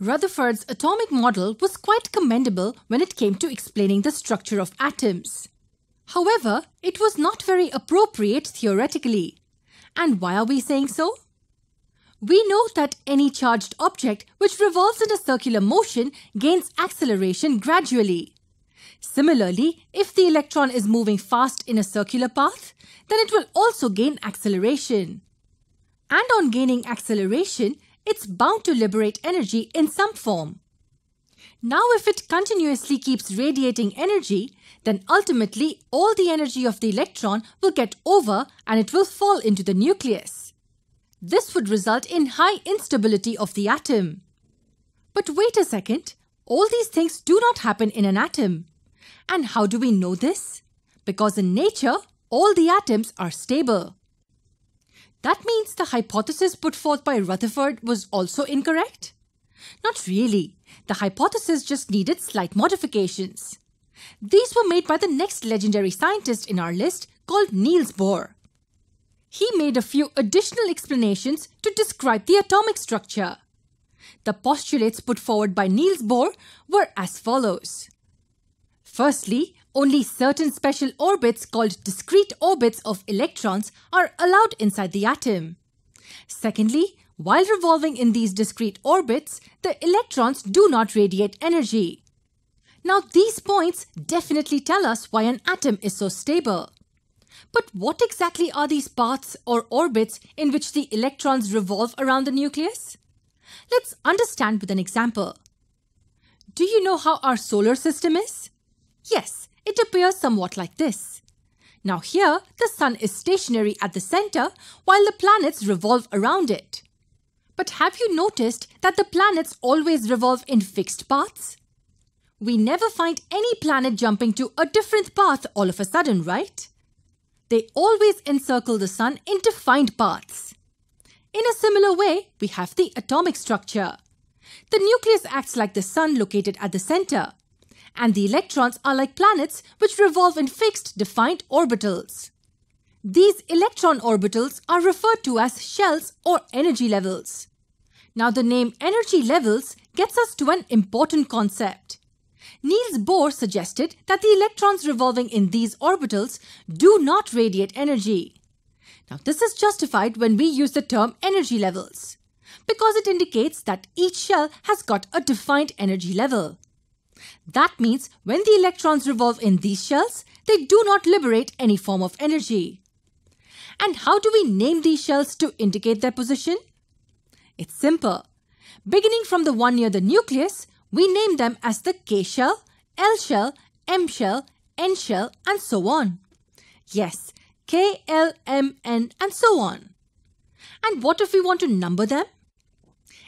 Rutherford's atomic model was quite commendable when it came to explaining the structure of atoms. However, it was not very appropriate theoretically. And why are we saying so? We know that any charged object which revolves in a circular motion gains acceleration gradually. Similarly, if the electron is moving fast in a circular path, then it will also gain acceleration. And on gaining acceleration, it's bound to liberate energy in some form. Now, if it continuously keeps radiating energy, then ultimately all the energy of the electron will get over and it will fall into the nucleus. This would result in high instability of the atom. But wait a second, all these things do not happen in an atom. And how do we know this? Because in nature, all the atoms are stable. That means the hypothesis put forth by Rutherford was also incorrect? Not really. The hypothesis just needed slight modifications. These were made by the next legendary scientist in our list called Niels Bohr. He made a few additional explanations to describe the atomic structure. The postulates put forward by Niels Bohr were as follows. Firstly, only certain special orbits called discrete orbits of electrons are allowed inside the atom. Secondly, while revolving in these discrete orbits, the electrons do not radiate energy. Now, these points definitely tell us why an atom is so stable. But what exactly are these paths or orbits in which the electrons revolve around the nucleus? Let's understand with an example. Do you know how our solar system is? Yes, it appears somewhat like this. Now here, the sun is stationary at the center while the planets revolve around it. But have you noticed that the planets always revolve in fixed paths? We never find any planet jumping to a different path all of a sudden, right? They always encircle the sun in defined paths. In a similar way, we have the atomic structure. The nucleus acts like the sun located at the center, and the electrons are like planets which revolve in fixed defined orbitals. These electron orbitals are referred to as shells or energy levels. Now the name energy levels gets us to an important concept. Niels Bohr suggested that the electrons revolving in these orbitals do not radiate energy. Now this is justified when we use the term energy levels, because it indicates that each shell has got a defined energy level. That means when the electrons revolve in these shells, they do not liberate any form of energy. And how do we name these shells to indicate their position? It's simple. Beginning from the one near the nucleus, we name them as the K shell, L shell, M shell, N shell, and so on. Yes, K, L, M, N, and so on. And what if we want to number them?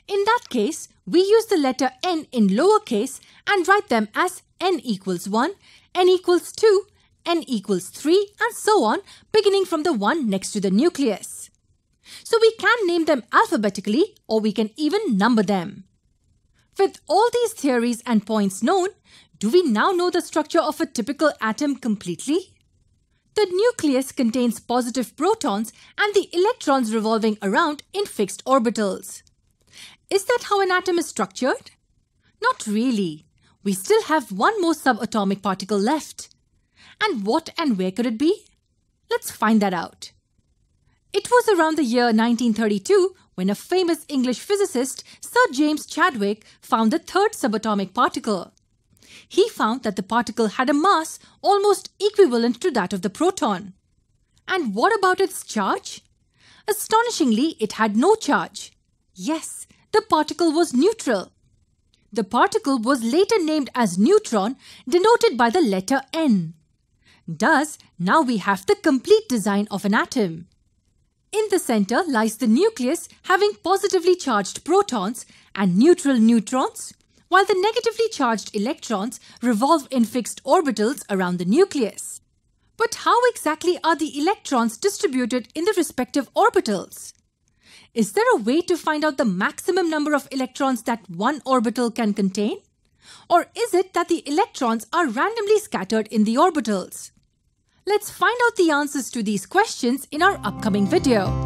In that case, we use the letter N in lowercase and write them as N equals 1, N equals 2, N equals 3, and so on, beginning from the one next to the nucleus. So we can name them alphabetically, or we can even number them. With all these theories and points known, do we now know the structure of a typical atom completely? The nucleus contains positive protons and the electrons revolving around in fixed orbitals. Is that how an atom is structured? Not really. We still have one more subatomic particle left. And what and where could it be? Let's find that out. It was around the year 1932 when a famous English physicist, Sir James Chadwick, found the third subatomic particle. He found that the particle had a mass almost equivalent to that of the proton. And what about its charge? Astonishingly, it had no charge. Yes, the particle was neutral. The particle was later named as neutron, denoted by the letter N. Thus, now we have the complete design of an atom. In the center lies the nucleus having positively charged protons and neutral neutrons, while the negatively charged electrons revolve in fixed orbitals around the nucleus. But how exactly are the electrons distributed in the respective orbitals? Is there a way to find out the maximum number of electrons that one orbital can contain? Or is it that the electrons are randomly scattered in the orbitals? Let's find out the answers to these questions in our upcoming video.